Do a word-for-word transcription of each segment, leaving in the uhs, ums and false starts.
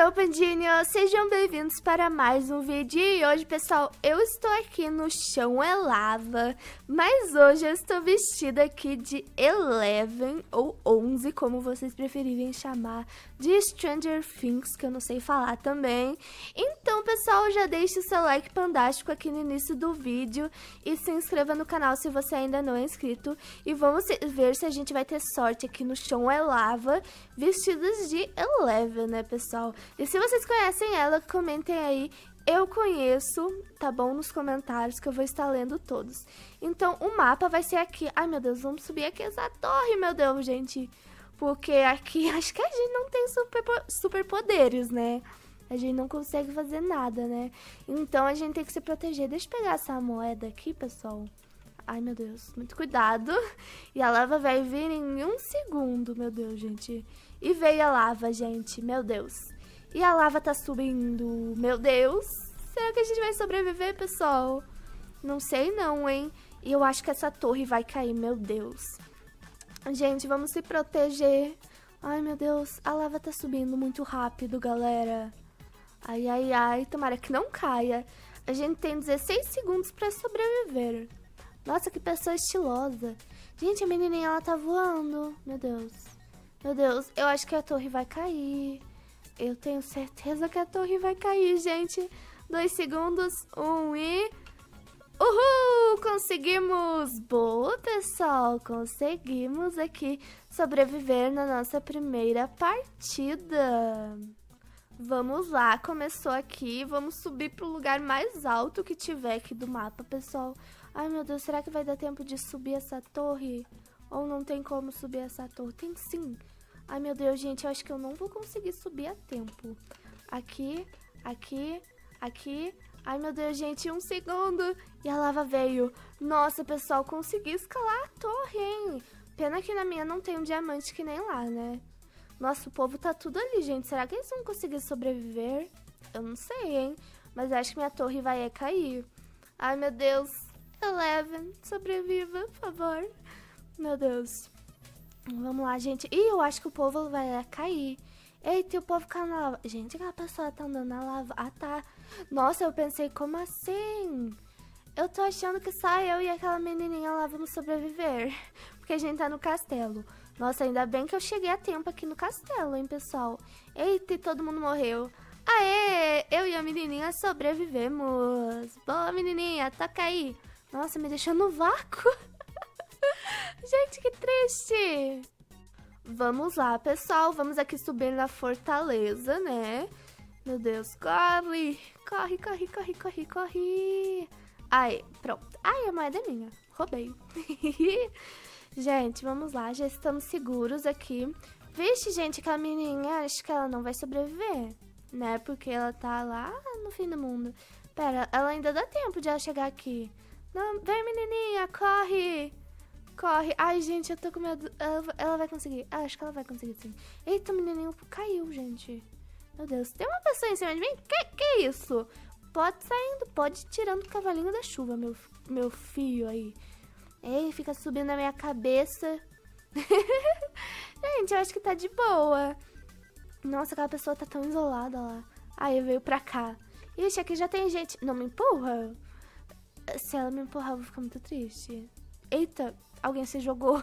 eu, Pandinho! Sejam bem-vindos para mais um vídeo. E hoje, pessoal, eu estou aqui no Chão é Lava, mas hoje eu estou vestida aqui de Eleven, ou onze, como vocês preferirem chamar, de Stranger Things, que eu não sei falar também. Então, pessoal, já deixe o seu like fantástico aqui no início do vídeo e se inscreva no canal se você ainda não é inscrito. E vamos ver se a gente vai ter sorte aqui no Chão é Lava, vestidos de Eleven, né, pessoal? E se vocês conhecem ela, comentem aí, eu conheço, tá bom? Nos comentários que eu vou estar lendo todos. Então, o mapa vai ser aqui. Ai, meu Deus, vamos subir aqui essa torre, meu Deus, gente. Porque aqui, acho que a gente não tem super, super poderes, né? A gente não consegue fazer nada, né? Então, a gente tem que se proteger. Deixa eu pegar essa moeda aqui, pessoal. Ai, meu Deus, muito cuidado. E a lava vai vir em um segundo, meu Deus, gente. E veio a lava, gente, meu Deus. E a lava tá subindo, meu Deus. Será que a gente vai sobreviver, pessoal? Não sei não, hein. E eu acho que essa torre vai cair, meu Deus. Gente, vamos se proteger. Ai, meu Deus, a lava tá subindo muito rápido, galera. Ai, ai, ai, tomara que não caia. A gente tem dezesseis segundos pra sobreviver. Nossa, que pessoa estilosa. Gente, a menininha, ela tá voando. Meu Deus. Meu Deus, eu acho que a torre vai cair. Eu tenho certeza que a torre vai cair, gente. Dois segundos, um e... Uhul! Conseguimos! Boa, pessoal! Conseguimos aqui sobreviver na nossa primeira partida. Vamos lá, começou aqui. Vamos subir pro lugar mais alto que tiver aqui do mapa, pessoal. Ai, meu Deus, será que vai dar tempo de subir essa torre? Ou não tem como subir essa torre? Tem sim. Ai, meu Deus, gente, eu acho que eu não vou conseguir subir a tempo. Aqui, aqui, aqui. Ai, meu Deus, gente, um segundo. E a lava veio. Nossa, pessoal, consegui escalar a torre, hein? Pena que na minha não tem um diamante que nem lá, né? Nossa, o povo tá tudo ali, gente. Será que eles vão conseguir sobreviver? Eu não sei, hein? Mas acho que minha torre vai é cair. Ai, meu Deus. Eleven, sobreviva, por favor. Meu Deus. Vamos lá, gente. Ih, eu acho que o povo vai cair. Eita, o povo caiu na lava. Gente, aquela pessoa tá andando na lava. Ah, tá. Nossa, eu pensei, como assim? Eu tô achando que só eu e aquela menininha lá vamos sobreviver. Porque a gente tá no castelo. Nossa, ainda bem que eu cheguei a tempo aqui no castelo, hein, pessoal. Eita, e todo mundo morreu. Aê, eu e a menininha sobrevivemos. Boa, menininha, toca aí. Nossa, me deixou no vácuo. Gente, que triste. Vamos lá, pessoal. Vamos aqui subir na fortaleza, né? Meu Deus, corre. Corre, corre, corre, corre, corre. Aí, pronto. Ai, a moeda é minha. Roubei. Gente, vamos lá. Já estamos seguros aqui. Vixe, gente, que a menininha, acho que ela não vai sobreviver, né? Porque ela tá lá no fim do mundo. Pera, ela ainda dá tempo de ela chegar aqui. Não, vem, menininha, corre. Corre. Ai, gente, eu tô com medo. Ela, ela vai conseguir. Ah, acho que ela vai conseguir, sim. Eita, o menininho caiu, gente. Meu Deus, tem uma pessoa em cima de mim? Que que é isso? Pode saindo, pode tirando o cavalinho da chuva, meu, meu filho aí. Ei, fica subindo na minha cabeça. Gente, eu acho que tá de boa. Nossa, aquela pessoa tá tão isolada lá. Aí veio pra cá. Ixi, aqui já tem gente. Não me empurra. Se ela me empurrar, eu vou ficar muito triste. Eita, alguém se jogou.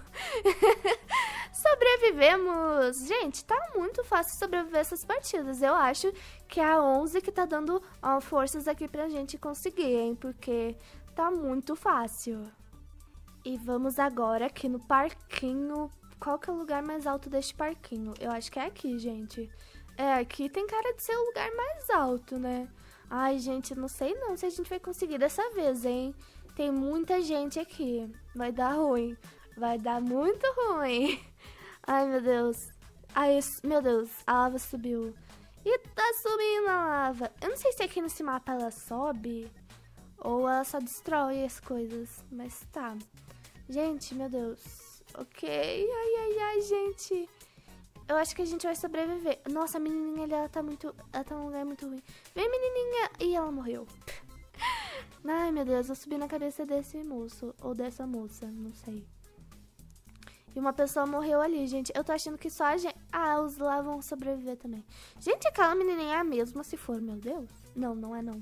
Sobrevivemos. Gente, tá muito fácil sobreviver essas partidas. Eu acho que é a onze que tá dando ó, forças aqui pra gente conseguir, hein? Porque tá muito fácil. E vamos agora aqui no parquinho. Qual que é o lugar mais alto deste parquinho? Eu acho que é aqui, gente. É, aqui tem cara de ser o lugar mais alto, né? Ai, gente, não sei não se a gente vai conseguir dessa vez, hein? Tem muita gente aqui. Vai dar ruim. Vai dar muito ruim. Ai, meu Deus. Ai, meu Deus. A lava subiu. E tá subindo a lava. Eu não sei se aqui nesse mapa ela sobe ou ela só destrói as coisas. Mas tá. Gente, meu Deus. Ok. Ai, ai, ai, gente. Eu acho que a gente vai sobreviver. Nossa, a menininha ali, ela tá muito... Ela tá num lugar muito ruim. Vem, menininha! E ela morreu. Ai, meu Deus. Eu subi na cabeça desse moço. Ou dessa moça. Não sei. E uma pessoa morreu ali, gente. Eu tô achando que só a gente... Ah, os lá vão sobreviver também. Gente, aquela menininha é a mesma se for, meu Deus. Não, não é não.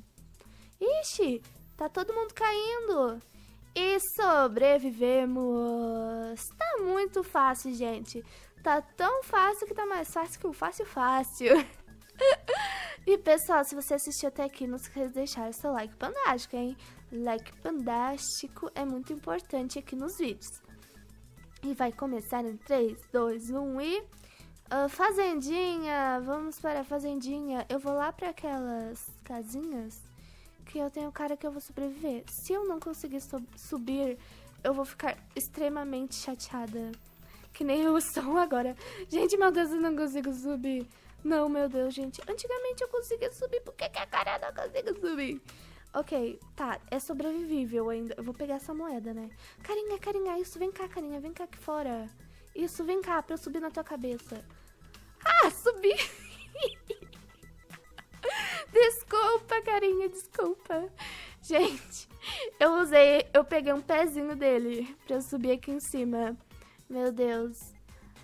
Ixi, tá todo mundo caindo. E sobrevivemos. Tá muito fácil, gente. Tá tão fácil que tá mais fácil que o fácil fácil. E, pessoal, se você assistiu até aqui, não se esqueça de deixar o seu like pandástico, hein? Like pandástico é muito importante aqui nos vídeos. E vai começar em três, dois, um e... Uh, fazendinha! Vamos para a fazendinha. Eu vou lá para aquelas casinhas que eu tenho cara que eu vou sobreviver. Se eu não conseguir so- subir, eu vou ficar extremamente chateada. Que nem eu estou agora. Gente, meu Deus, eu não consigo subir. Não, meu Deus, gente. Antigamente eu conseguia subir. Por que que agora eu não consigo subir? Ok, tá, é sobrevivível ainda. Eu vou pegar essa moeda, né? Carinha, carinha, isso, vem cá, carinha, vem cá aqui fora. Isso, vem cá, pra eu subir na tua cabeça. Ah, subi! Desculpa, carinha, desculpa. Gente, eu usei, eu peguei um pezinho dele pra eu subir aqui em cima. Meu Deus.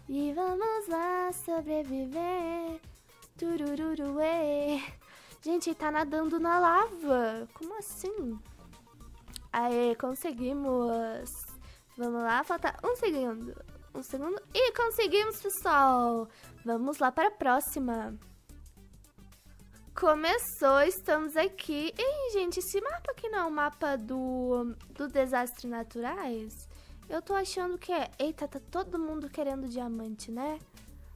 E vamos lá sobreviver. Turururuê. Gente, tá nadando na lava. Como assim? Aê, conseguimos. Vamos lá, falta um segundo. Um segundo. E conseguimos, pessoal. Vamos lá para a próxima. Começou, estamos aqui. Ei, gente, esse mapa aqui não é o mapa do, do desastre naturais? Eu tô achando que é... Eita, tá todo mundo querendo diamante, né?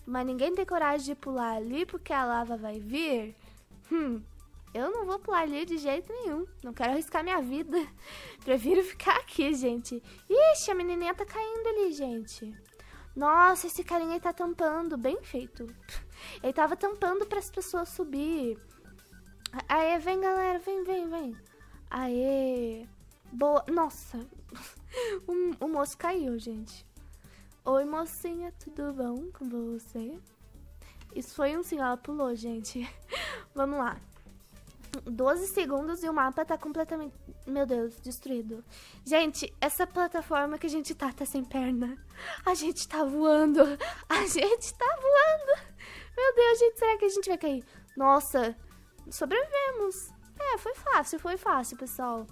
Mas ninguém tem coragem de pular ali porque a lava vai vir. Hum, eu não vou pular ali de jeito nenhum. Não quero arriscar minha vida. Prefiro ficar aqui, gente. Ixi, a menininha tá caindo ali, gente. Nossa, esse carinha aí tá tampando. Bem feito. Ele tava tampando pras pessoas subir. Aê, vem, galera. Vem, vem, vem. Aê. Boa. Nossa. O, o moço caiu, gente. Oi, mocinha. Tudo bom com você? Isso foi um sinal. Ela pulou, gente. Vamos lá. doze segundos e o mapa tá completamente... Meu Deus, destruído. Gente, essa plataforma que a gente tá, tá sem perna. A gente tá voando. A gente tá voando. Meu Deus, gente, será que a gente vai cair? Nossa, sobrevivemos. É, foi fácil, foi fácil, pessoal.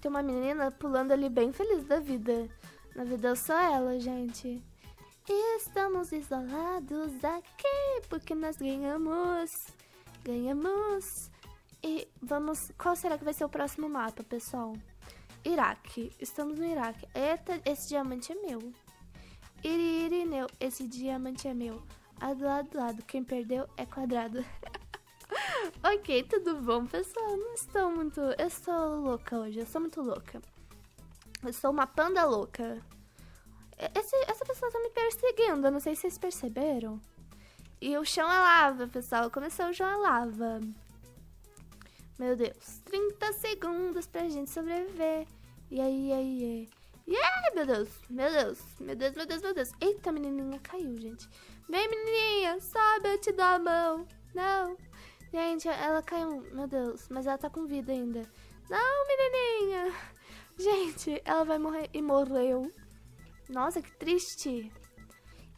Tem uma menina pulando ali bem feliz da vida. Na vida eu sou ela, gente. Estamos isolados aqui porque nós ganhamos... Ganhamos. E vamos... Qual será que vai ser o próximo mapa, pessoal? Iraque. Estamos no Iraque. Eita, esse diamante é meu. Irineu, esse diamante é meu. A do lado, do lado. Quem perdeu é quadrado. Ok, tudo bom, pessoal? Não estou muito... Eu estou louca hoje. Eu sou muito louca. Eu sou uma panda louca. Esse, essa pessoa tá me perseguindo. Eu não sei se vocês perceberam. E o chão é lava, pessoal. Começou o chão é lava. Meu Deus. trinta segundos pra gente sobreviver. E aí, e aí, e aí. Meu Deus, meu Deus. Meu Deus, meu Deus, meu Deus. Eita, a menininha caiu, gente. Vem, menininha. Sobe, eu te dou a mão. Não. Gente, ela caiu. Meu Deus. Mas ela tá com vida ainda. Não, menininha. Gente, ela vai morrer. E morreu. Nossa, que triste.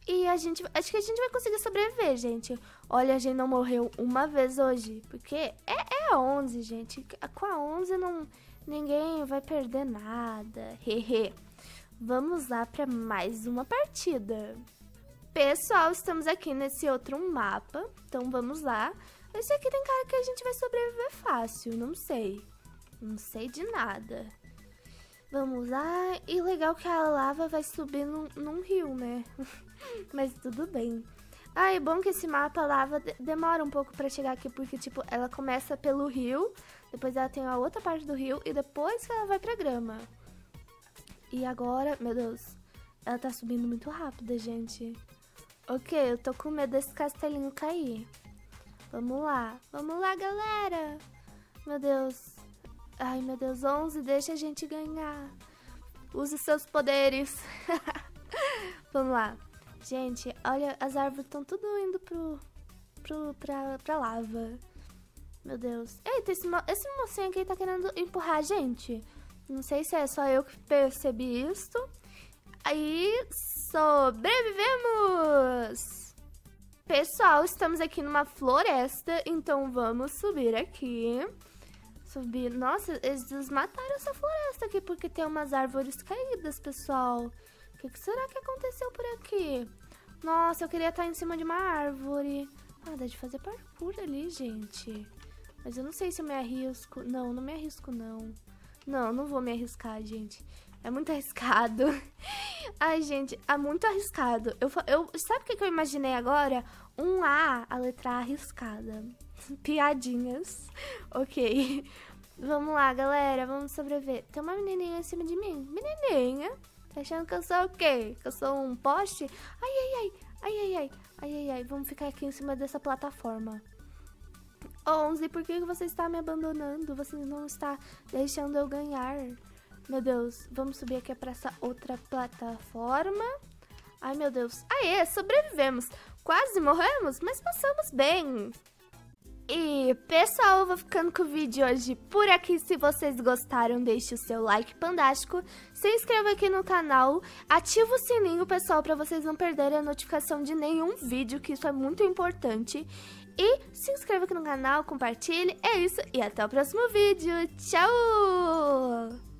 E a gente... Acho que a gente vai conseguir sobreviver, gente. Olha, a gente não morreu uma vez hoje. Porque é, é a onze, gente. Com a onze, não, ninguém vai perder nada. Hehe. Vamos lá pra mais uma partida. Pessoal, estamos aqui nesse outro mapa. Então, vamos lá. Esse aqui tem cara que a gente vai sobreviver fácil. Não sei. Não sei de nada. Vamos lá. E legal que a lava vai subir num, num rio, né? Mas tudo bem. Ah, é bom que esse mapa lava de demora um pouco pra chegar aqui, porque, tipo, ela começa pelo rio, depois ela tem a outra parte do rio, e depois que ela vai pra grama. E agora, meu Deus, ela tá subindo muito rápida, gente. Ok, eu tô com medo desse castelinho cair. Vamos lá. Vamos lá, galera. Meu Deus. Ai, meu Deus, onze, deixa a gente ganhar. Use seus poderes. Vamos lá. Gente, olha, as árvores estão tudo indo pro, pro, pra, pra lava. Meu Deus. Eita, esse, mo esse mocinho aqui tá querendo empurrar a gente. Não sei se é só eu que percebi isso. Aí, Sobrevivemos! Pessoal, estamos aqui numa floresta, então vamos subir aqui. Subir... Nossa, eles desmataram essa floresta aqui porque tem umas árvores caídas, pessoal. O que, que será que aconteceu por aqui? Nossa, eu queria estar em cima de uma árvore. Ah, dá de fazer parkour ali, gente. Mas eu não sei se eu me arrisco. Não, não me arrisco, não. Não, não vou me arriscar, gente. É muito arriscado. Ai, gente, é muito arriscado. Eu, eu, sabe o que eu imaginei agora? Um A, a letra A arriscada. Piadinhas. Ok. Vamos lá, galera. Vamos sobreviver. Tem uma menininha em cima de mim. Menininha. Tá achando que eu sou o quê? Que eu sou um poste? Ai, ai, ai. Ai, ai, ai. Ai, ai, ai. Vamos ficar aqui em cima dessa plataforma. onze, por que você está me abandonando? Você não está deixando eu ganhar. Meu Deus, vamos subir aqui para essa outra plataforma. Ai, meu Deus. Aê, sobrevivemos. Quase morremos, mas passamos bem. E, pessoal, eu vou ficando com o vídeo hoje por aqui. Se vocês gostaram, deixe o seu like pandástico. Se inscreva aqui no canal. Ativa o sininho, pessoal, para vocês não perderem a notificação de nenhum vídeo, que isso é muito importante. E se inscreva aqui no canal, compartilhe. É isso, e até o próximo vídeo. Tchau!